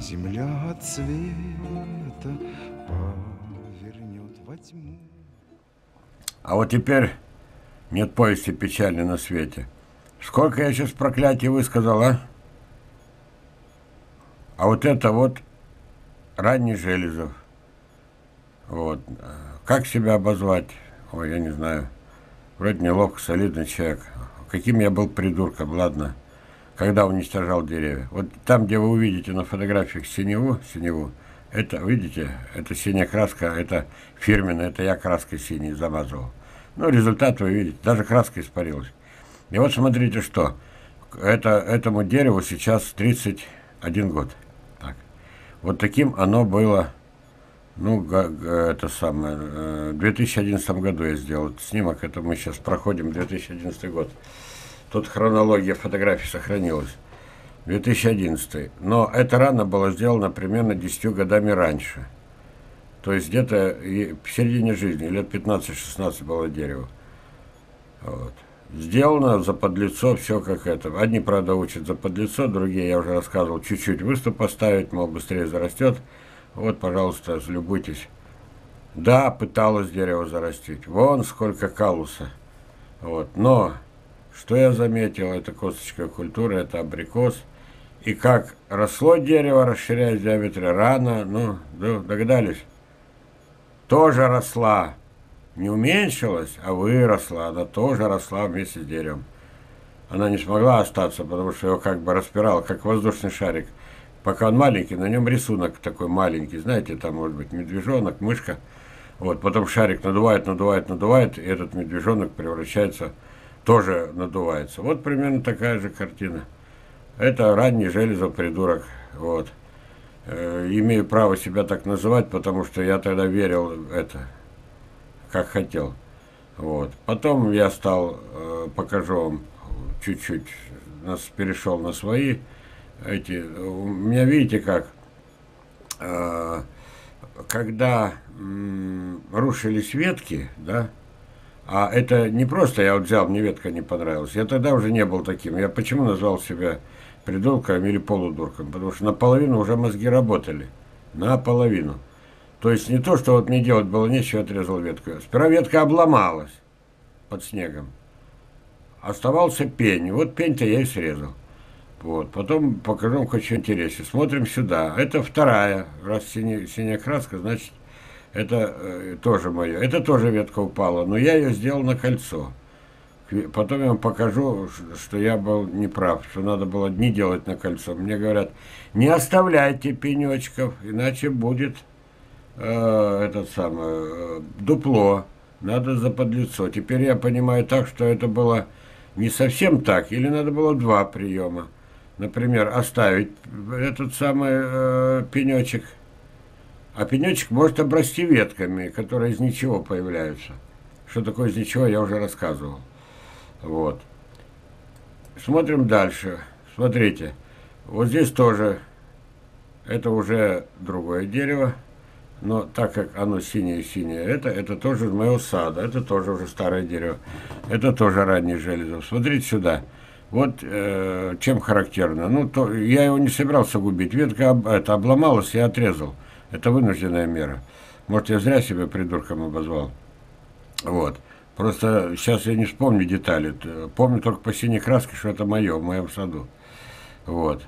земля от света повернет во тьму. А вот теперь нет повести печали на свете. Сколько я сейчас проклятий высказал, а? А вот это вот ранний Железов. Вот. Как себя обозвать? Ой, я не знаю. Вроде неловко, солидный человек. Каким я был придурком, ладно. Когда уничтожал деревья. Вот там, где вы увидите на фотографиях синеву, это, видите, это синяя краска, это фирменная, это я краской синей замазывал. Ну, результат вы видите, даже краска испарилась. И вот смотрите, что. Этому дереву сейчас 31 год. Так. Вот таким оно было, ну, это самое, в 2011 году я сделал этот снимок, это мы сейчас проходим, 2011 год. Тут хронология фотографий сохранилась. 2011. Но эта рана была сделана примерно 10 годами раньше. То есть где-то в середине жизни, лет 15-16 было дерево. Вот. Сделано заподлицо, все как это. Одни, правда, учат заподлицо, другие, я уже рассказывал, чуть-чуть выступ поставить, мол, быстрее зарастет. Вот, пожалуйста, залюбуйтесь. Да, пыталось дерево зарастить. Вон сколько калуса. Вот. Но... Что я заметил, это косточковая культура, это абрикос. И как росло дерево, расширяясь в диаметре, рано, ну, догадались, тоже росла. Не уменьшилась, а выросла, она тоже росла вместе с деревом. Она не смогла остаться, потому что его как бы распирало, как воздушный шарик. Пока он маленький, на нем рисунок такой маленький, знаете, там может быть медвежонок, мышка. Вот, потом шарик надувает, надувает, надувает, и этот медвежонок превращается... тоже надувается. Вот примерно такая же картина. Это ранний Железов, придурок. Вот. Имею право себя так называть, потому что я тогда верил это, как хотел. Вот. Потом я стал, покажу вам чуть-чуть, перешел на свои. Эти. У меня, видите, как, когда рушились ветки, да, а это не просто я вот взял, мне ветка не понравилась. Я тогда уже не был таким. Я почему назвал себя придурком или полудурком? Потому что наполовину уже мозги работали. Наполовину. То есть не то, что вот мне делать было нечего, я отрезал ветку. Сперва ветка обломалась под снегом. Оставался пень. Вот пень-то я и срезал. Вот. Потом покажу вам кое-что интереснее. Смотрим сюда. Это вторая. Раз синяя краска, значит... Это тоже мое. Это тоже ветка упала, но я ее сделал на кольцо. Потом я вам покажу, что я был неправ, что надо было не делать на кольцо. Мне говорят, не оставляйте пенечков, иначе будет дупло. Надо заподлицо. Теперь я понимаю так, что это было не совсем так, или надо было два приема. Например, оставить этот самый пенечек. А пенечек может обрасти ветками, которые из ничего появляются. Что такое из ничего, я уже рассказывал. Вот. Смотрим дальше. Смотрите. Вот здесь тоже. Это уже другое дерево. Но так как оно синее-синее, это тоже из моего сада. Это тоже уже старое дерево. Это тоже ранний Железов. Смотрите сюда. Вот чем характерно. Ну, то, я его не собирался губить. Ветка обломалась, я отрезал. Это вынужденная мера. Может, я зря себя придурком обозвал. Вот. Просто сейчас я не вспомню детали. Помню только по синей краске, что это мое, в моем саду. Вот.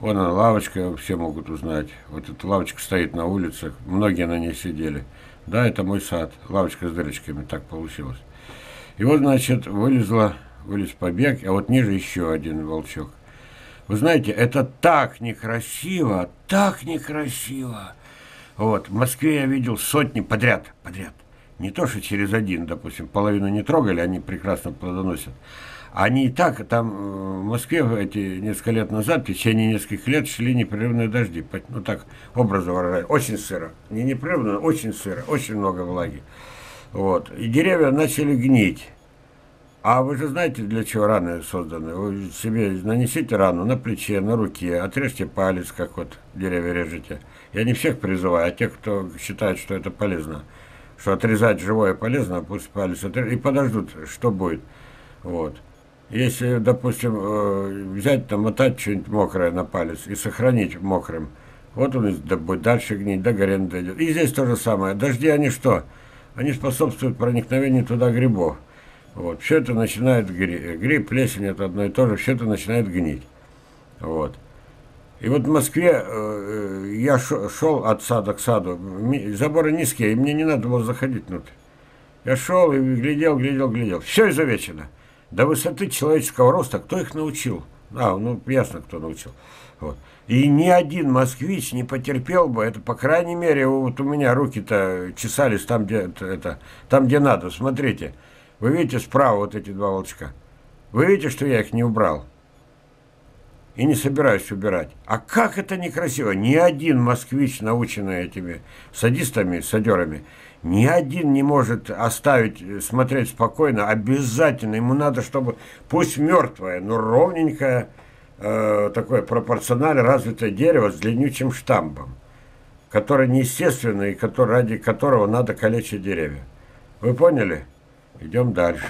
Вон она, лавочка, все могут узнать. Вот эта лавочка стоит на улицах. Многие на ней сидели. Да, это мой сад. Лавочка с дырочками, так получилось. И вот, значит, вылез побег, а вот ниже еще один волчок. Вы знаете, это так некрасиво, так некрасиво. Вот, в Москве я видел сотни подряд. Не то, что через один, допустим, половину не трогали, они прекрасно плодоносят. Они и так, там в Москве эти несколько лет назад, в течение нескольких лет шли непрерывные дожди. Ну так, образно выражаю, очень сыро. Не непрерывно, очень сыро, очень много влаги. Вот, и деревья начали гнить. А вы же знаете, для чего раны созданы? Вы себе нанесите рану на плече, на руке, отрежьте палец, как вот деревья режете. Я не всех призываю, а тех, кто считает, что это полезно. Что отрезать живое полезно, а пусть палец отрежут и подождут, что будет. Вот. Если, допустим, взять, намотать что-нибудь мокрое на палец и сохранить мокрым, Вот он будет дальше гнить, до горения дойдет. И здесь то же самое. Дожди, они что? Они способствуют проникновению туда грибов. Вот. Все это начинает гнить. Гриб, плесень, это одно и то же. Все это начинает гнить. Вот. И вот в Москве я шел от сада к саду. Заборы низкие, и мне не надо было заходить внутрь. Я шел и глядел, глядел, глядел. Все изувечено. До высоты человеческого роста. Кто их научил? А, ну ясно, кто научил. Вот. И ни один москвич не потерпел бы это, по крайней мере, вот у меня руки-то чесались там, где это, там, где надо. Смотрите, вы видите справа вот эти два волчка. Вы видите, что я их не убрал и не собираюсь убирать. А как это некрасиво! Ни один москвич, наученный этими садистами, садерами, ни один не может оставить, смотреть спокойно. Обязательно ему надо, чтобы пусть мертвое, но ровненькое, такое пропорционально развитое дерево с длиннючим штампом, которое неестественно и ради которого надо калечить деревья. Вы поняли? Идем дальше.